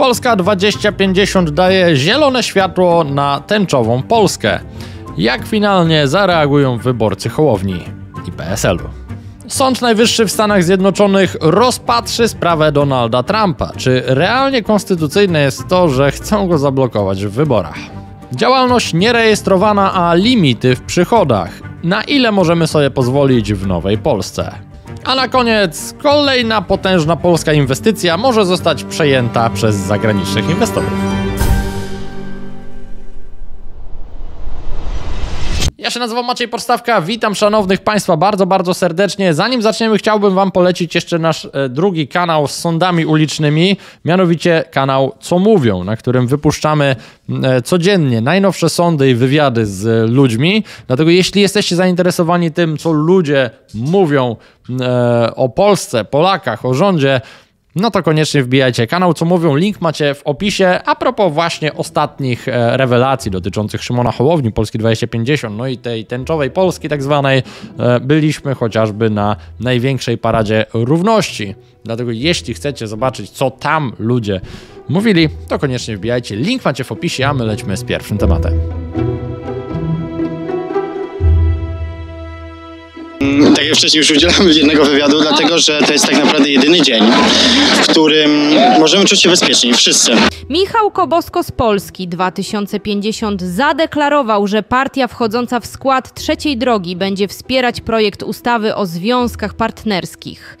Polska 2050 daje zielone światło na tęczową Polskę. Jak finalnie zareagują wyborcy Hołowni i PSL-u? Sąd Najwyższy w Stanach Zjednoczonych rozpatrzy sprawę Donalda Trumpa. Czy realnie konstytucyjne jest to, że chcą go zablokować w wyborach? Działalność nierejestrowana, a limity w przychodach. Na ile możemy sobie pozwolić w nowej Polsce? A na koniec kolejna potężna polska inwestycja może zostać przejęta przez zagranicznych inwestorów. Ja się nazywam Maciej Podstawka, witam szanownych Państwa bardzo, bardzo serdecznie. Zanim zaczniemy, chciałbym Wam polecić jeszcze nasz drugi kanał z sądami ulicznymi, mianowicie kanał Co Mówią, na którym wypuszczamy codziennie najnowsze sądy i wywiady z ludźmi. Dlatego jeśli jesteście zainteresowani tym, co ludzie mówią o Polsce, Polakach, o rządzie, no to koniecznie wbijajcie kanał Co Mówią, link macie w opisie. A propos właśnie ostatnich rewelacji dotyczących Szymona Hołowni, Polski 2050, no i tej tęczowej Polski tak zwanej, byliśmy chociażby na największej paradzie równości. Dlatego jeśli chcecie zobaczyć, co tam ludzie mówili, to koniecznie wbijajcie, link macie w opisie, a my lećmy z pierwszym tematem. Tak jak wcześniej już udzielałem jednego wywiadu, dlatego że to jest tak naprawdę jedyny dzień, w którym możemy czuć się bezpieczni, wszyscy. Michał Kobosko z Polski 2050 zadeklarował, że partia wchodząca w skład Trzeciej Drogi będzie wspierać projekt ustawy o związkach partnerskich.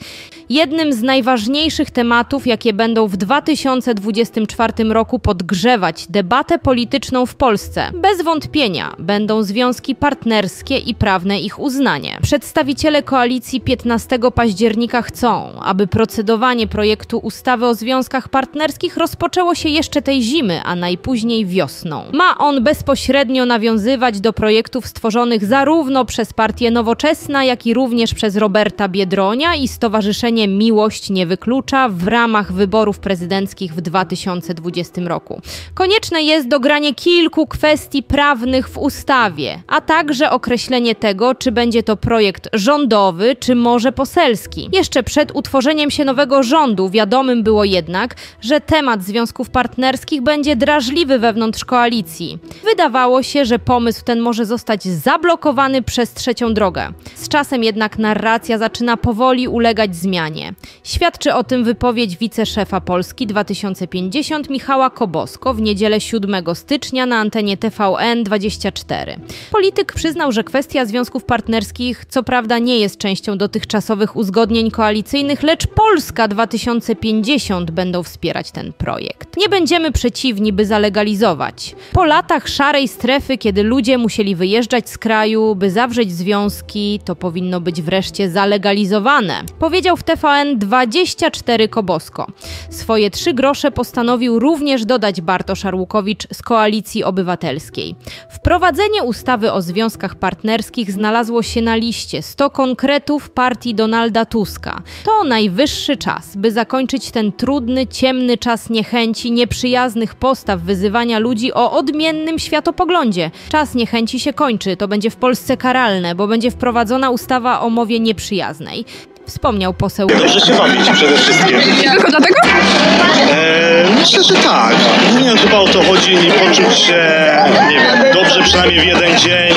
Jednym z najważniejszych tematów, jakie będą w 2024 roku podgrzewać debatę polityczną w Polsce, bez wątpienia będą związki partnerskie i prawne ich uznanie. Przedstawiciele koalicji 15 października chcą, aby procedowanie projektu ustawy o związkach partnerskich rozpoczęło się jeszcze tej zimy, a najpóźniej wiosną. Ma on bezpośrednio nawiązywać do projektów stworzonych zarówno przez Partię Nowoczesna, jak i również przez Roberta Biedronia i Stowarzyszenie Miłość Nie Wyklucza w ramach wyborów prezydenckich w 2020 roku. Konieczne jest dogranie kilku kwestii prawnych w ustawie, a także określenie tego, czy będzie to projekt rządowy, czy może poselski. Jeszcze przed utworzeniem się nowego rządu wiadomym było jednak, że temat związków partnerskich będzie drażliwy wewnątrz koalicji. Wydawało się, że pomysł ten może zostać zablokowany przez Trzecią Drogę. Z czasem jednak narracja zaczyna powoli ulegać zmianie. Świadczy o tym wypowiedź wiceszefa Polski 2050 Michała Kobosko w niedzielę 7 stycznia na antenie TVN 24. Polityk przyznał, że kwestia związków partnerskich co prawda nie jest częścią dotychczasowych uzgodnień koalicyjnych, lecz Polska 2050 będą wspierać ten projekt. Nie będziemy przeciwni, by zalegalizować. Po latach szarej strefy, kiedy ludzie musieli wyjeżdżać z kraju, by zawrzeć związki, to powinno być wreszcie zalegalizowane. Powiedział w TVN 24 Kobosko. Swoje 3 grosze postanowił również dodać Bartosz Arłukowicz z Koalicji Obywatelskiej. Wprowadzenie ustawy o związkach partnerskich znalazło się na liście 100 konkretów partii Donalda Tuska. To najwyższy czas, by zakończyć ten trudny, ciemny czas niechęci, nieprzyjaznych postaw, wyzywania ludzi o odmiennym światopoglądzie. Czas niechęci się kończy, to będzie w Polsce karalne, bo będzie wprowadzona ustawa o mowie nieprzyjaznej. Wspomniał poseł. Dobrze się bawić przede wszystkim. Tylko dlatego? Myślę, że tak. Nie wiem, chyba o to chodzi, nie poczuć się, nie wiem, dobrze przynajmniej w jeden dzień.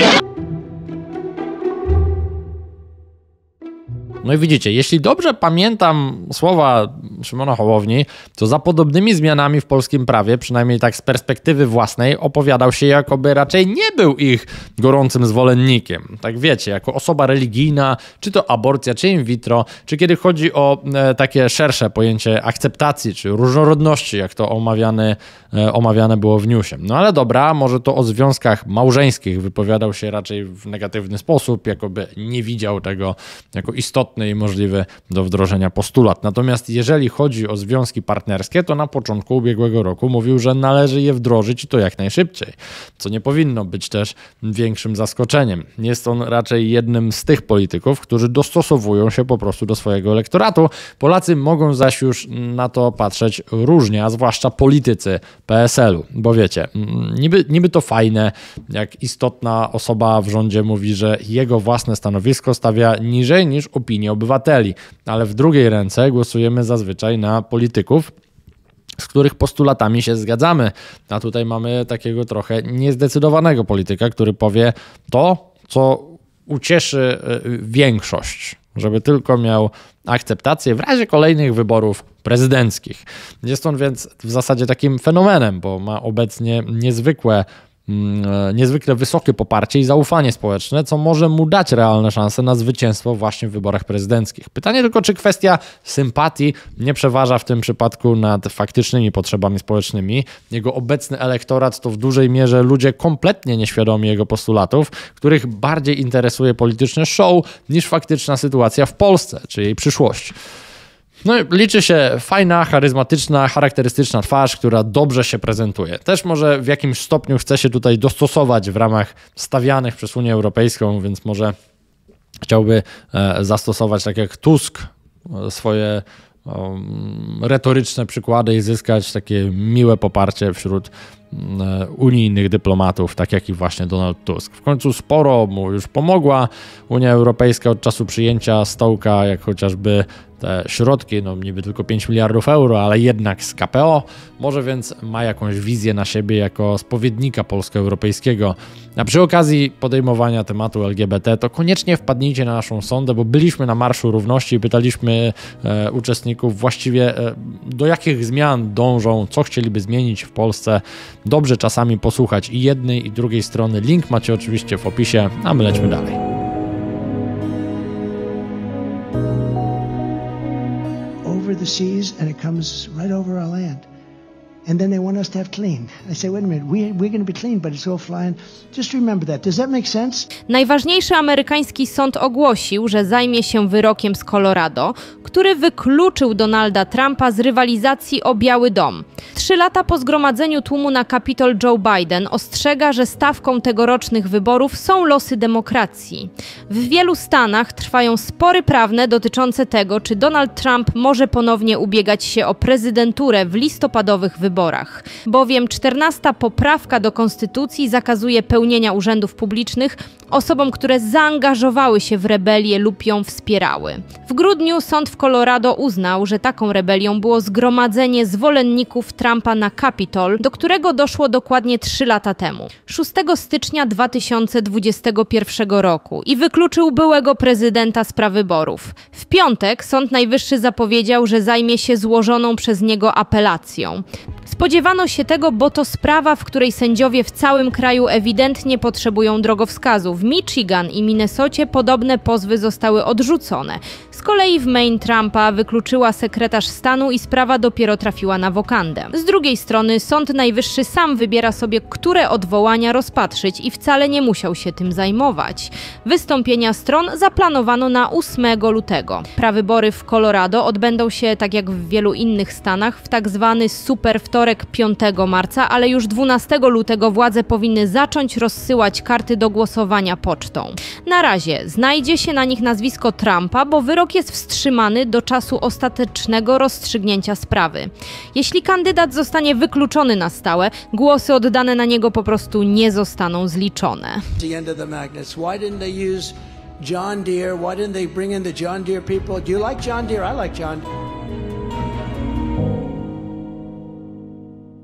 No i widzicie, jeśli dobrze pamiętam słowa Szymona Hołowni, to za podobnymi zmianami w polskim prawie, przynajmniej tak z perspektywy własnej, opowiadał się, jakoby raczej nie był ich gorącym zwolennikiem. Tak wiecie, jako osoba religijna, czy to aborcja, czy in vitro, czy kiedy chodzi o takie szersze pojęcie akceptacji, czy różnorodności, jak to omawiane było w newsie. No ale dobra, może to o związkach małżeńskich wypowiadał się raczej w negatywny sposób, jakoby nie widział tego jako istotnego i możliwy do wdrożenia postulat. Natomiast jeżeli chodzi o związki partnerskie, to na początku ubiegłego roku mówił, że należy je wdrożyć i to jak najszybciej, co nie powinno być też większym zaskoczeniem. Jest on raczej jednym z tych polityków, którzy dostosowują się po prostu do swojego elektoratu. Polacy mogą zaś już na to patrzeć różnie, a zwłaszcza politycy PSL-u, bo wiecie, niby to fajne, jak istotna osoba w rządzie mówi, że jego własne stanowisko stawia niżej niż opinia obywateli, ale w drugiej ręce głosujemy zazwyczaj na polityków, z których postulatami się zgadzamy. A tutaj mamy takiego trochę niezdecydowanego polityka, który powie to, co ucieszy większość, żeby tylko miał akceptację w razie kolejnych wyborów prezydenckich. Jest on więc w zasadzie takim fenomenem, bo ma obecnie niezwykle wysokie poparcie i zaufanie społeczne, co może mu dać realne szanse na zwycięstwo właśnie w wyborach prezydenckich. Pytanie tylko, czy kwestia sympatii nie przeważa w tym przypadku nad faktycznymi potrzebami społecznymi. Jego obecny elektorat to w dużej mierze ludzie kompletnie nieświadomi jego postulatów, których bardziej interesuje polityczne show niż faktyczna sytuacja w Polsce czy jej przyszłość. No i liczy się fajna, charyzmatyczna, charakterystyczna twarz, która dobrze się prezentuje. Też może w jakimś stopniu chce się tutaj dostosować w ramach stawianych przez Unię Europejską, więc może chciałby zastosować, tak jak Tusk, swoje retoryczne przykłady i zyskać takie miłe poparcie wśród unijnych dyplomatów, tak jak i właśnie Donald Tusk. W końcu sporo mu już pomogła Unia Europejska od czasu przyjęcia stołka, jak chociażby te środki, no niby tylko 5 miliardów euro, ale jednak z KPO. Może więc ma jakąś wizję na siebie jako spowiednika polsko-europejskiego. A przy okazji podejmowania tematu LGBT to koniecznie wpadnijcie na naszą sondę, bo byliśmy na Marszu Równości i pytaliśmy uczestników właściwie do jakich zmian dążą, co chcieliby zmienić w Polsce. Dobrze czasami posłuchać i jednej, i drugiej strony. Link macie oczywiście w opisie, a my lećmy dalej. Over the seas and it comes right over our land. And then they want us to have clean. I say, wait a minute, we're going to be clean, but it's all flying. Just remember that. Does that make sense? Najważniejszy amerykański sąd ogłosił, że zajmie się wyrokiem z Colorado, który wykluczył Donalda Trumpa z rywalizacji o Biały Dom. 3 lata po zgromadzeniu tłumu na Capitol Joe Biden ostrzega, że stawką tegorocznych wyborów są losy demokracji. W wielu stanach trwają spory prawne dotyczące tego, czy Donald Trump może ponownie ubiegać się o prezydenturę w listopadowych wyborach, bowiem 14. poprawka do konstytucji zakazuje pełnienia urzędów publicznych osobom, które zaangażowały się w rebelię lub ją wspierały. W grudniu sąd w Colorado uznał, że taką rebelią było zgromadzenie zwolenników Trumpa na Capitol, do którego doszło dokładnie 3 lata temu, 6 stycznia 2021 roku i wykluczył byłego prezydenta z prawyborów. W piątek Sąd Najwyższy zapowiedział, że zajmie się złożoną przez niego apelacją. Spodziewano się tego, bo to sprawa, w której sędziowie w całym kraju ewidentnie potrzebują drogowskazu. W Michigan i Minnesocie podobne pozwy zostały odrzucone. Z kolei w Maine Trumpa wykluczyła sekretarz stanu i sprawa dopiero trafiła na wokandę. Z drugiej strony Sąd Najwyższy sam wybiera sobie, które odwołania rozpatrzyć i wcale nie musiał się tym zajmować. Wystąpienia stron zaplanowano na 8 lutego. Prawybory w Colorado odbędą się, tak jak w wielu innych stanach, w tak zwany superwtorek 5 marca, ale już 12 lutego władze powinny zacząć rozsyłać karty do głosowania pocztą. Na razie znajdzie się na nich nazwisko Trumpa, bo wyrok jest wstrzymany do czasu ostatecznego rozstrzygnięcia sprawy. Jeśli kandydat zostanie wykluczony na stałe, głosy oddane na niego po prostu nie zostaną zliczone.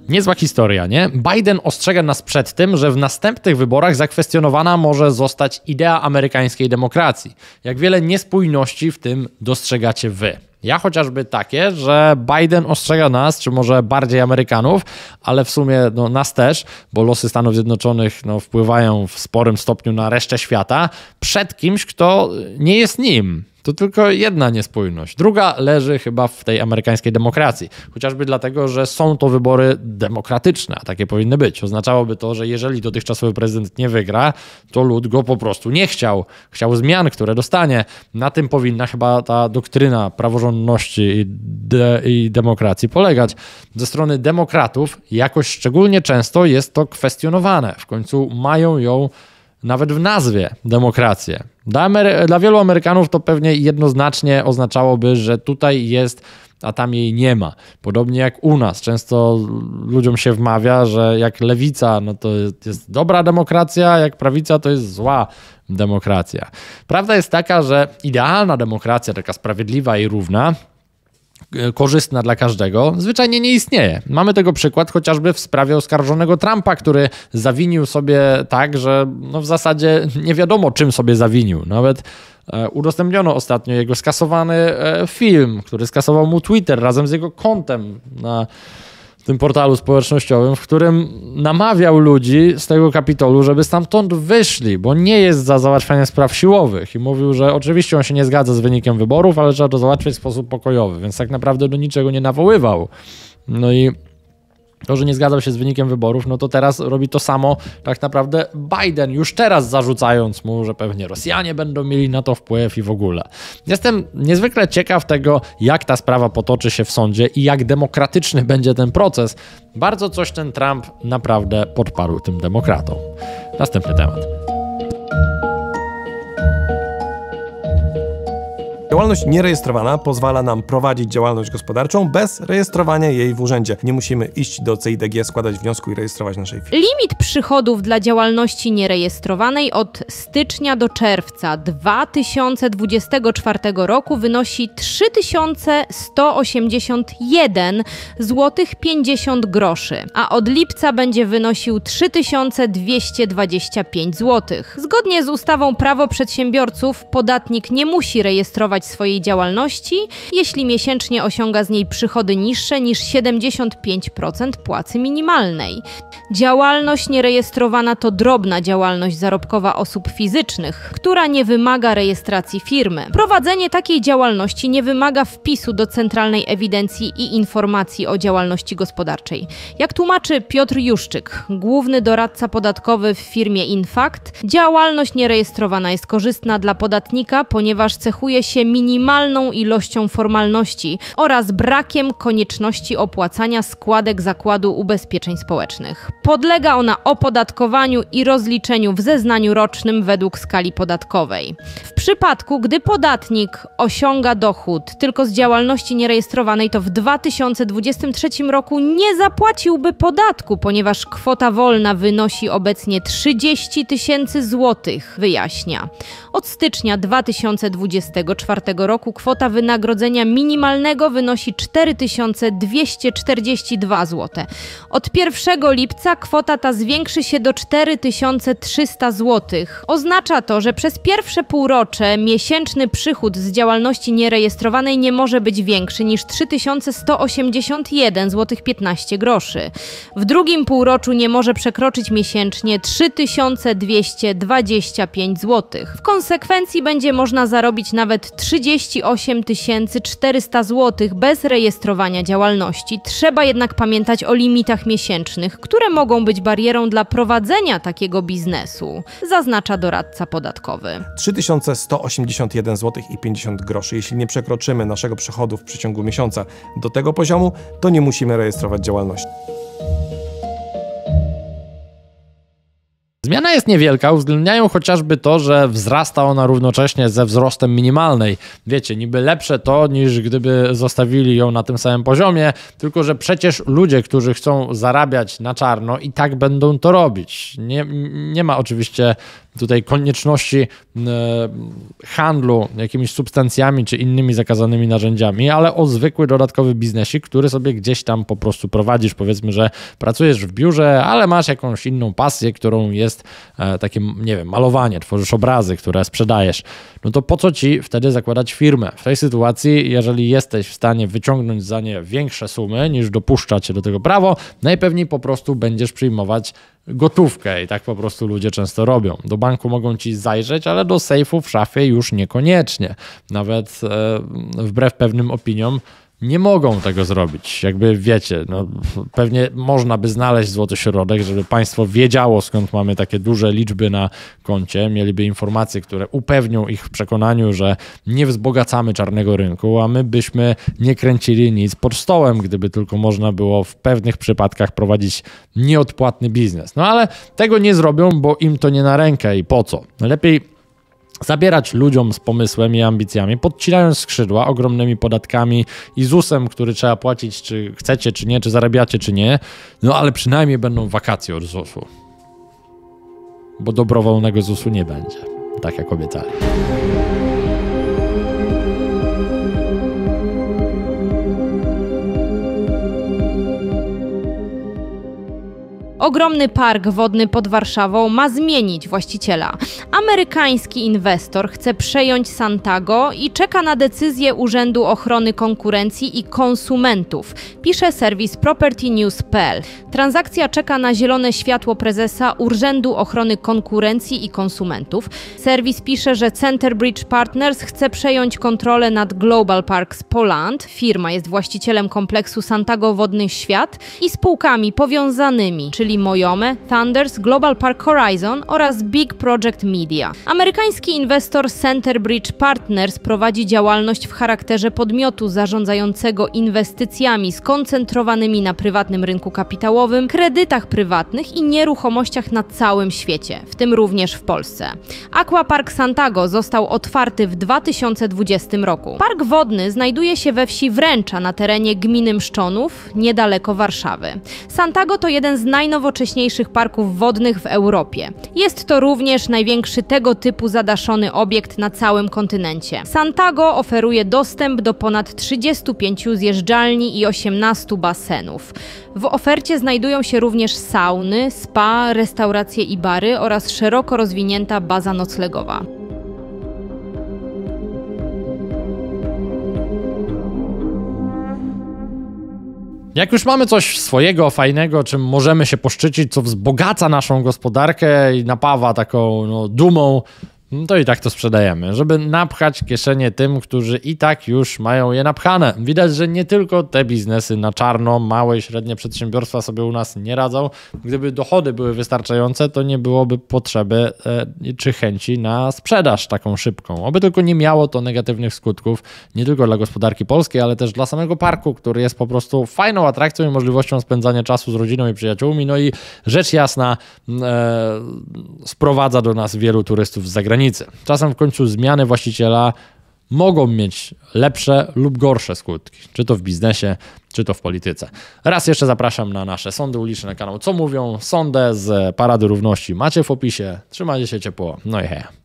Niezła historia, nie? Biden ostrzega nas przed tym, że w następnych wyborach zakwestionowana może zostać idea amerykańskiej demokracji. Jak wiele niespójności w tym dostrzegacie wy. Ja chociażby takie, że Biden ostrzega nas, czy może bardziej Amerykanów, ale w sumie no, nas też, bo losy Stanów Zjednoczonych no, wpływają w sporym stopniu na resztę świata, przed kimś, kto nie jest nim. To tylko jedna niespójność. Druga leży chyba w tej amerykańskiej demokracji. Chociażby dlatego, że są to wybory demokratyczne, a takie powinny być. Oznaczałoby to, że jeżeli dotychczasowy prezydent nie wygra, to lud go po prostu nie chciał. Chciał zmian, które dostanie. Na tym powinna chyba ta doktryna praworządności i demokracji polegać. Ze strony demokratów jakoś szczególnie często jest to kwestionowane. W końcu mają ją nawet w nazwie demokrację. Dla wielu Amerykanów to pewnie jednoznacznie oznaczałoby, że tutaj jest, a tam jej nie ma. Podobnie jak u nas. Często ludziom się wmawia, że jak lewica, no to jest dobra demokracja, jak prawica to jest zła demokracja. Prawda jest taka, że idealna demokracja, taka sprawiedliwa i równa, korzystna dla każdego, zwyczajnie nie istnieje. Mamy tego przykład chociażby w sprawie oskarżonego Trumpa, który zawinił sobie tak, że no w zasadzie nie wiadomo, czym sobie zawinił. Nawet udostępniono ostatnio jego skasowany film, który skasował mu Twitter razem z jego kontem na tym portalu społecznościowym, w którym namawiał ludzi z tego Kapitolu, żeby stamtąd wyszli, bo nie jest za załatwianie spraw siłowych. I mówił, że oczywiście on się nie zgadza z wynikiem wyborów, ale trzeba to załatwić w sposób pokojowy, więc tak naprawdę do niczego nie nawoływał. No i to, że nie zgadzał się z wynikiem wyborów, no to teraz robi to samo tak naprawdę Biden, już teraz zarzucając mu, że pewnie Rosjanie będą mieli na to wpływ i w ogóle. Jestem niezwykle ciekaw tego, jak ta sprawa potoczy się w sądzie i jak demokratyczny będzie ten proces. Bardzo coś ten Trump naprawdę podparł tym demokratom. Następny temat. Działalność nierejestrowana pozwala nam prowadzić działalność gospodarczą bez rejestrowania jej w urzędzie. Nie musimy iść do CEIDG, składać wniosku i rejestrować naszej firmy. Limit przychodów dla działalności nierejestrowanej od stycznia do czerwca 2024 roku wynosi 3181 zł 50 groszy, a od lipca będzie wynosił 3225 zł. Zgodnie z ustawą Prawo Przedsiębiorców podatnik nie musi rejestrować swojej działalności, jeśli miesięcznie osiąga z niej przychody niższe niż 75% płacy minimalnej. Działalność nierejestrowana to drobna działalność zarobkowa osób fizycznych, która nie wymaga rejestracji firmy. Prowadzenie takiej działalności nie wymaga wpisu do Centralnej Ewidencji i Informacji o Działalności Gospodarczej. Jak tłumaczy Piotr Juszczyk, główny doradca podatkowy w firmie Infakt, działalność nierejestrowana jest korzystna dla podatnika, ponieważ cechuje się minimalną ilością formalności oraz brakiem konieczności opłacania składek Zakładu Ubezpieczeń Społecznych. Podlega ona opodatkowaniu i rozliczeniu w zeznaniu rocznym według skali podatkowej. W przypadku, gdy podatnik osiąga dochód tylko z działalności nierejestrowanej, to w 2023 roku nie zapłaciłby podatku, ponieważ kwota wolna wynosi obecnie 30 tysięcy złotych, wyjaśnia. Od stycznia 2024 roku kwota wynagrodzenia minimalnego wynosi 4242 zł. Od 1 lipca kwota ta zwiększy się do 4300 zł. Oznacza to, że przez pierwsze półrocze miesięczny przychód z działalności nierejestrowanej nie może być większy niż 3181 zł 15 groszy. W drugim półroczu nie może przekroczyć miesięcznie 3225 zł. W konsekwencji będzie można zarobić nawet 38 400 zł bez rejestrowania działalności. Trzeba jednak pamiętać o limitach miesięcznych, które mogą być barierą dla prowadzenia takiego biznesu, zaznacza doradca podatkowy. 3181 zł i 50 groszy. Jeśli nie przekroczymy naszego przychodu w przeciągu miesiąca do tego poziomu, to nie musimy rejestrować działalności. Zmiana jest niewielka, uwzględniają chociażby to, że wzrasta ona równocześnie ze wzrostem minimalnej. Wiecie, niby lepsze to, niż gdyby zostawili ją na tym samym poziomie, tylko że przecież ludzie, którzy chcą zarabiać na czarno, i tak będą to robić. Nie ma oczywiście tutaj konieczności handlu jakimiś substancjami czy innymi zakazanymi narzędziami, ale o zwykły dodatkowy biznesik, który sobie gdzieś tam po prostu prowadzisz. Powiedzmy, że pracujesz w biurze, ale masz jakąś inną pasję, którą jest takie, nie wiem, malowanie, tworzysz obrazy, które sprzedajesz. No to po co ci wtedy zakładać firmę? W tej sytuacji, jeżeli jesteś w stanie wyciągnąć za nie większe sumy niż dopuszcza cię do tego prawo, najpewniej po prostu będziesz przyjmować gotówkę i tak po prostu ludzie często robią. Do banku mogą ci zajrzeć, ale do sejfu w szafie już niekoniecznie. Nawet wbrew pewnym opiniom nie mogą tego zrobić. Jakby wiecie, no, pewnie można by znaleźć złoty środek, żeby państwo wiedziało, skąd mamy takie duże liczby na koncie, mieliby informacje, które upewnią ich w przekonaniu, że nie wzbogacamy czarnego rynku, a my byśmy nie kręcili nic pod stołem, gdyby tylko można było w pewnych przypadkach prowadzić nieodpłatny biznes. No ale tego nie zrobią, bo im to nie na rękę i po co? Lepiej zabierać ludziom z pomysłem i ambicjami, podcinając skrzydła ogromnymi podatkami i ZUS-em, który trzeba płacić, czy chcecie, czy nie, czy zarabiacie, czy nie, no ale przynajmniej będą wakacje od ZUS-u. Bo dobrowolnego ZUS-u nie będzie, tak jak obiecali. Ogromny park wodny pod Warszawą ma zmienić właściciela. Amerykański inwestor chce przejąć Suntago i czeka na decyzję Urzędu Ochrony Konkurencji i Konsumentów, pisze serwis Property News.pl. Transakcja czeka na zielone światło prezesa Urzędu Ochrony Konkurencji i Konsumentów. Serwis pisze, że Centerbridge Partners chce przejąć kontrolę nad Global Parks Poland. Firma jest właścicielem kompleksu Suntago Wodny Świat i spółkami powiązanymi, czyli Mojome, Thunders, Global Park Horizon oraz Big Project Media. Amerykański inwestor Centerbridge Partners prowadzi działalność w charakterze podmiotu zarządzającego inwestycjami skoncentrowanymi na prywatnym rynku kapitałowym, kredytach prywatnych i nieruchomościach na całym świecie, w tym również w Polsce. Aquapark Suntago został otwarty w 2020 roku. Park wodny znajduje się we wsi Wręcza na terenie gminy Mszczonów, niedaleko Warszawy. Suntago to jeden z najnowocześniejszych parków wodnych w Europie. Jest to również największy tego typu zadaszony obiekt na całym kontynencie. Suntago oferuje dostęp do ponad 35 zjeżdżalni i 18 basenów. W ofercie znajdują się również sauny, spa, restauracje i bary oraz szeroko rozwinięta baza noclegowa. Jak już mamy coś swojego, fajnego, czym możemy się poszczycić, co wzbogaca naszą gospodarkę i napawa taką dumą, to i tak to sprzedajemy, żeby napchać kieszenie tym, którzy i tak już mają je napchane. Widać, że nie tylko te biznesy na czarno, małe i średnie przedsiębiorstwa sobie u nas nie radzą. Gdyby dochody były wystarczające, to nie byłoby potrzeby czy chęci na sprzedaż taką szybką. Oby tylko nie miało to negatywnych skutków, nie tylko dla gospodarki polskiej, ale też dla samego parku, który jest po prostu fajną atrakcją i możliwością spędzania czasu z rodziną i przyjaciółmi. No i rzecz jasna sprowadza do nas wielu turystów z zagranicy. Czasem w końcu zmiany właściciela mogą mieć lepsze lub gorsze skutki, czy to w biznesie, czy to w polityce. Raz jeszcze zapraszam na nasze sądy uliczne, kanał Co Mówią, sondę z Parady Równości macie w opisie, trzymajcie się ciepło, no i hej.